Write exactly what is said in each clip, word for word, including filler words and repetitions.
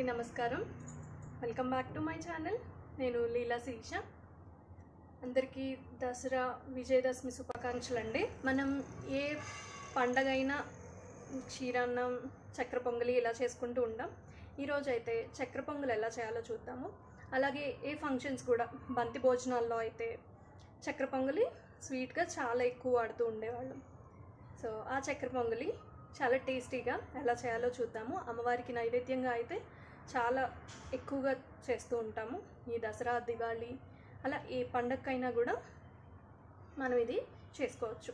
అందరికీ నమస్కారం. Welcome back to my channel. నేను లీలా శిరీష. అందరికీ దసరా విజయదశమి శుభాకాంక్షలు అండి. మనం ఏ పండగైనా క్షీరాన్నం, చక్కెర పొంగలి ఇలా చేసుకుంటూ ఉంటాం. ఈరోజైతే చక్కెర పొంగలి ఎలా చేయాలో చూద్దాము. అలాగే ఏ ఫంక్షన్స్ కూడా, బంతి భోజనాల్లో అయితే చక్కెర పొంగలి స్వీట్గా చాలా ఎక్కువ వాడుతూ ఉండేవాళ్ళు. సో ఆ చక్కెర పొంగలి చాలా టేస్టీగా ఎలా చేయాలో చూద్దాము. అమ్మవారికి నైవేద్యంగా అయితే చాలా ఎక్కువగా చేస్తూ ఉంటాము. ఈ దసరా, దివాళీ అలా ఏ పండగకైనా కూడా మనం ఇది చేసుకోవచ్చు.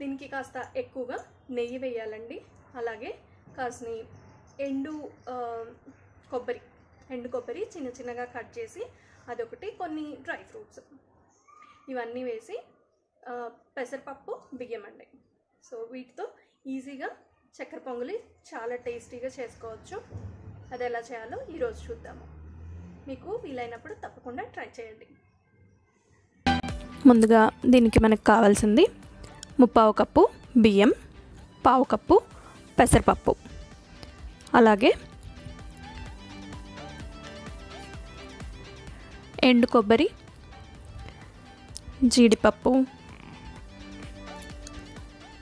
దీనికి కాస్త ఎక్కువగా నెయ్యి వేయాలండి. అలాగే కాస్త ఎండు కొబ్బరి ఎండు కొబ్బరి చిన్న చిన్నగా కట్ చేసి అదొకటి, కొన్ని డ్రై ఫ్రూట్స్ ఇవన్నీ వేసి పెసరపప్పు, బియ్యం అండి. సో వీటితో ఈజీగా చక్కెర పొంగలి చాలా టేస్టీగా చేసుకోవచ్చు. అది ఎలా చేయాలో ఈరోజు చూద్దాము. మీకు వీలైనప్పుడు తప్పకుండా ట్రై చేయండి. ముందుగా దీనికి మనకు కావాల్సింది ముప్పావు కప్పు బియ్యం, పావు కప్పు పెసరపప్పు, అలాగే ఎండు కొబ్బరి, జీడిపప్పు,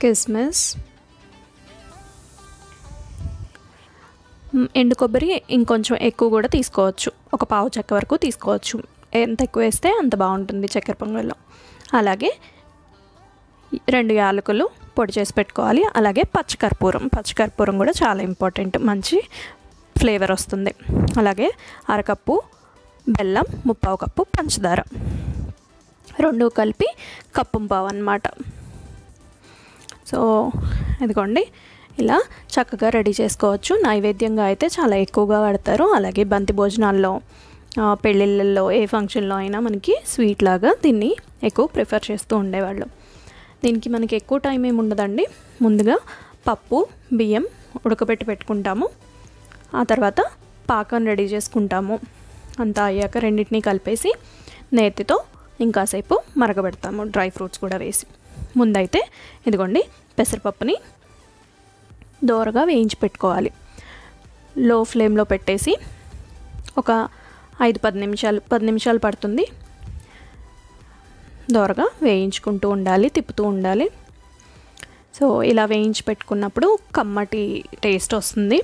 కిస్మిస్, ఎండు కొబ్బరి ఇంకొంచెం ఎక్కువ కూడా తీసుకోవచ్చు. ఒక పావు చెక్క వరకు తీసుకోవచ్చు. ఎంత ఎక్కువ వేస్తే అంత బాగుంటుంది చక్కెర పొంగల్లో. అలాగే రెండు యాలకులు పొడి చేసి పెట్టుకోవాలి. అలాగే పచ్చకర్పూరం పచ్చకర్పూరం కూడా చాలా ఇంపార్టెంట్, మంచి ఫ్లేవర్ వస్తుంది. అలాగే అరకప్పు బెల్లం, ముప్పావు కప్పు పంచదార, రెండు కలిపి కప్పు పావు అన్నమాట. సో ఇదిగోండి, ఇలా చక్కగా రెడీ చేసుకోవచ్చు. నైవేద్యంగా అయితే చాలా ఎక్కువగా వాడతారు. అలాగే బంతి భోజనాల్లో, పెళ్ళిళ్ళల్లో, ఏ ఫంక్షన్లో అయినా మనకి స్వీట్ లాగా దీన్ని ఎక్కువ ప్రిఫర్ చేస్తూ ఉండేవాళ్ళు. దీనికి మనకి ఎక్కువ టైం ఏమి ఉండదండి. ముందుగా పప్పు, బియ్యం ఉడకబెట్టి పెట్టుకుంటాము. ఆ తర్వాత పాకం రెడీ చేసుకుంటాము. అంతా అయ్యాక రెండింటినీ కలిపేసి నేతితో ఇంకాసేపు మరగబెడతాము, డ్రై ఫ్రూట్స్ కూడా వేసి. ముందైతే ఇదిగోండి, పెసరపప్పుని దోరగా వేయించి పెట్టుకోవాలి. లో ఫ్లేమ్లో పెట్టేసి ఒక ఐదు పది నిమిషాలు పది నిమిషాలు పడుతుంది. దోరగా వేయించుకుంటూ ఉండాలి, తిప్పుతూ ఉండాలి. సో ఇలా వేయించి పెట్టుకున్నప్పుడు కమ్మటి టేస్ట్ వస్తుంది.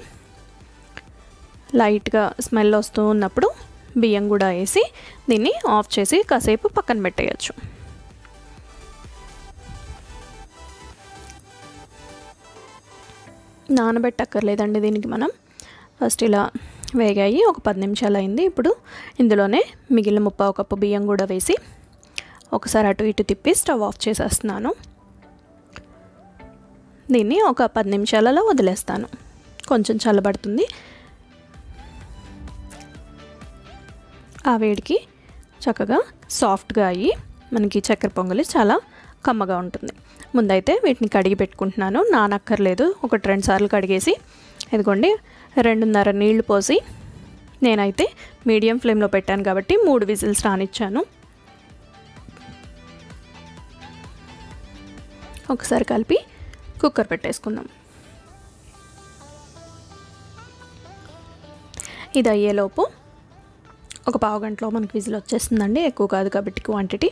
లైట్గా స్మెల్ వస్తూ ఉన్నప్పుడు బియ్యం కూడా వేసి దీన్ని ఆఫ్ చేసి కాసేపు పక్కన పెట్టేయచ్చు. నానబెట్టక్కర్లేదండి దీనికి. మనం ఫస్ట్ ఇలా వేగాయి, ఒక పది నిమిషాలు అయింది. ఇప్పుడు ఇందులోనే మిగిలిన ముప్పావు కప్పు బియ్యం కూడా వేసి ఒకసారి అటు ఇటు తిప్పి స్టవ్ ఆఫ్ చేసేస్తున్నాను. దీన్ని ఒక పది నిమిషాలలో వదిలేస్తాను. కొంచెం చల్లబడుతుంది. ఆ వేడికి చక్కగా సాఫ్ట్గా అయ్యి మనకి చక్కెర పొంగలి చాలా కమ్మగా ఉంటుంది. ముందైతే వీటిని కడిగి పెట్టుకుంటున్నాను. నానక్కర్లేదు, ఒకటి రెండు సార్లు కడిగేసి ఇదిగోండి రెండున్నర నీళ్లు పోసి, నేనైతే మీడియం ఫ్లేమ్లో పెట్టాను కాబట్టి మూడు విజిల్స్ రానిచ్చాను. ఒకసారి కలిపి కుక్కర్ పెట్టేసుకుందాం. ఇది అయ్యేలోపు ఒక పావు గంటలో మనకి విజిల్ వచ్చేస్తుందండి. ఎక్కువ కాదు కాబట్టి క్వాంటిటీ.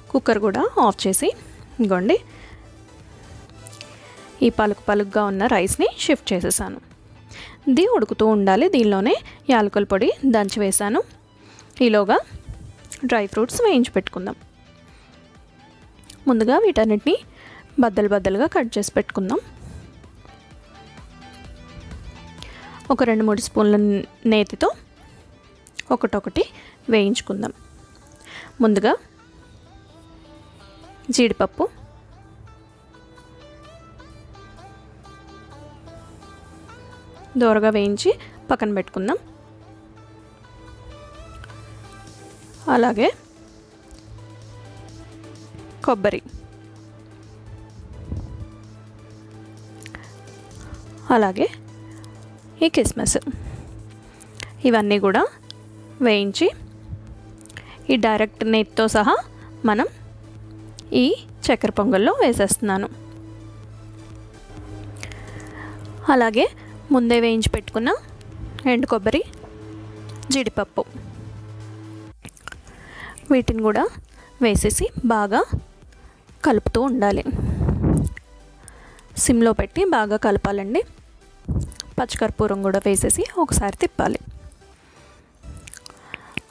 కుక్కర్ కూడా ఆఫ్ చేసి ఇదిగోండి ఈ పలుకు పలుకుగా ఉన్న రైస్ని షిఫ్ట్ చేసేసాను. ఇది ఉడుకుతూ ఉండాలి. దీనిలోనే యాలకుల పొడి దంచి వేసాను. ఈలోగా డ్రై ఫ్రూట్స్ వేయించి పెట్టుకుందాం. ముందుగా వీటన్నిటిని బద్దలు బద్దలుగా కట్ చేసి పెట్టుకుందాం. ఒక రెండు మూడు స్పూన్ల నేతితో ఒకటొకటి వేయించుకుందాం. ముందుగా జీడిపప్పు, దోరగా వేయించి పక్కన పెట్టుకుందాం. అలాగే కొబ్బరి, అలాగే ఈ కిస్మిస్, ఇవన్నీ కూడా వేయించి ఈ డైరెక్ట్ నేతితో సహా మనం ఈ చక్కెర పొంగల్లో వేసేస్తున్నాను. అలాగే ముందే వేయించి పెట్టుకున్న ఎండు కొబ్బరి, జీడిపప్పు, వీటిని కూడా వేసేసి బాగా కలుపుతూ ఉండాలి. సిమ్లో పెట్టి బాగా కలపాలండి. పచ్చకర్పూరం కూడా వేసేసి ఒకసారి తిప్పాలి.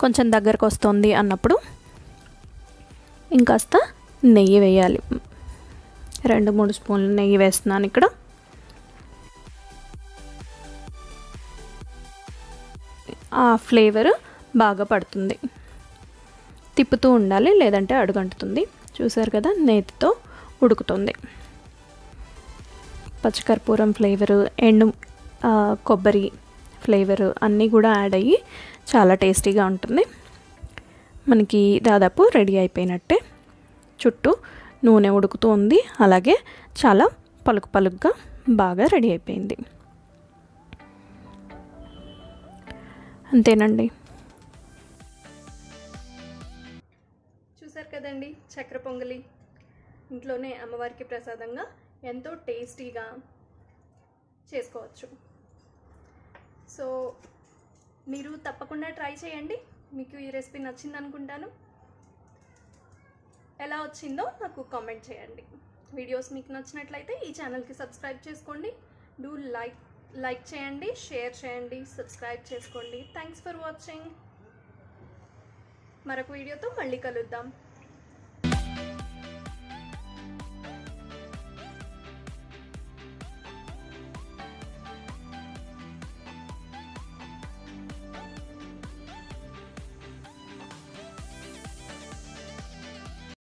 కొంచెం దగ్గరకు వస్తుంది అన్నప్పుడు ఇంకాస్త నెయ్యి వేయాలి. రెండు మూడు స్పూన్లు నెయ్యి వేస్తున్నాను ఇక్కడ. ఆ ఫ్లేవర్ బాగా పడుతుంది. తిప్పుతూ ఉండాలి, లేదంటే అడుగంటుతుంది. చూసారు కదా, నేతితో ఉడుకుతుంది. పచ్చకర్పూరం ఫ్లేవరు, ఎండు కొబ్బరి ఫ్లేవరు అన్నీ కూడా యాడ్ అయ్యి చాలా టేస్టీగా ఉంటుంది. మనకి దాదాపు రెడీ అయిపోయినట్టే. చుట్టూ నూనె ఉడుకుతూ ఉంది. అలాగే చాలా పలుకు పలుకుగా బాగా రెడీ అయిపోయింది. అంతేనండి. చూసారు కదండి, చక్కెర పొంగలి ఇంట్లోనే అమ్మవారికి ప్రసాదంగా ఎంతో టేస్టీగా చేసుకోవచ్చు. సో మీరు తప్పకుండా ట్రై చేయండి. మీకు ఈ రెసిపీ నచ్చింది అనుకుంటాను. ఎలా వచ్చిందో నాకు కామెంట్ చేయండి. వీడియోస్ మీకు నచ్చినట్లయితే ఈ ఛానల్కి సబ్స్క్రైబ్ చేసుకోండి. డూ లైక్ లైక్ చేయండి, షేర్ చేయండి, సబ్స్క్రైబ్ చేసుకోండి. Thanks for watching. మరొక వీడియోతో మళ్ళీ కలుద్దాం.